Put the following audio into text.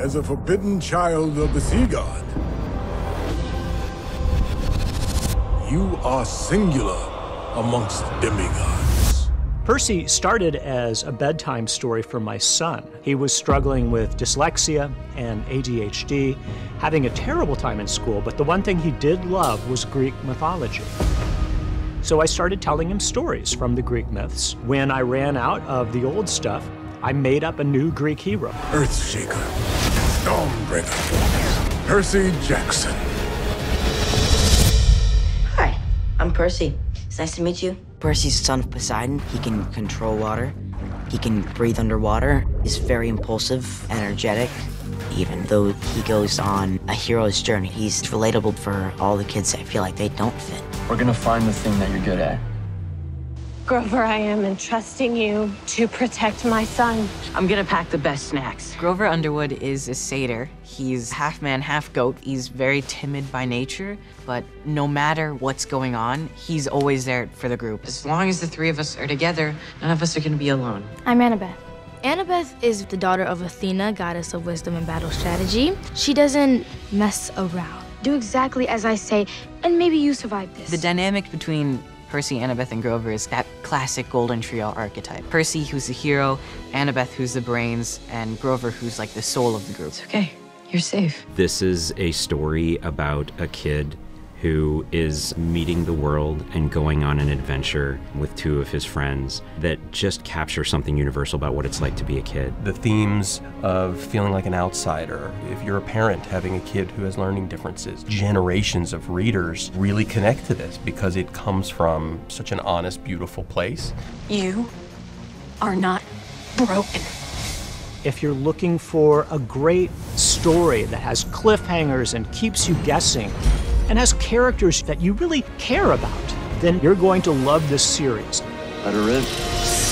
as a forbidden child of the sea god. You are singular amongst demigods. Percy started as a bedtime story for my son. He was struggling with dyslexia and ADHD, having a terrible time in school, but the one thing he did love was Greek mythology. So I started telling him stories from the Greek myths. When I ran out of the old stuff, I made up a new Greek hero. Earthshaker, Stormbringer, Percy Jackson. Hi, I'm Percy. It's nice to meet you. Percy's son of Poseidon. He can control water. He can breathe underwater. He's very impulsive, energetic. Even though he goes on a hero's journey, he's relatable for all the kids that feel like they don't fit. We're gonna find the thing that you're good at. Grover, I am entrusting you to protect my son. I'm gonna pack the best snacks. Grover Underwood is a satyr. He's half man, half goat. He's very timid by nature, but no matter what's going on, he's always there for the group. As long as the three of us are together, none of us are gonna be alone. I'm Annabeth. Annabeth is the daughter of Athena, goddess of wisdom and battle strategy. She doesn't mess around. Do exactly as I say, and maybe you survive this. The dynamic between Percy, Annabeth, and Grover is that classic golden trio archetype. Percy, who's the hero, Annabeth, who's the brains, and Grover, who's like the soul of the group. It's okay, you're safe. This is a story about a kid who is meeting the world and going on an adventure with two of his friends that just capture something universal about what it's like to be a kid. The themes of feeling like an outsider, if you're a parent having a kid who has learning differences, generations of readers really connect to this because it comes from such an honest, beautiful place. You are not broken. If you're looking for a great story that has cliffhangers and keeps you guessing, and has characters that you really care about, then you're going to love this series. Better in.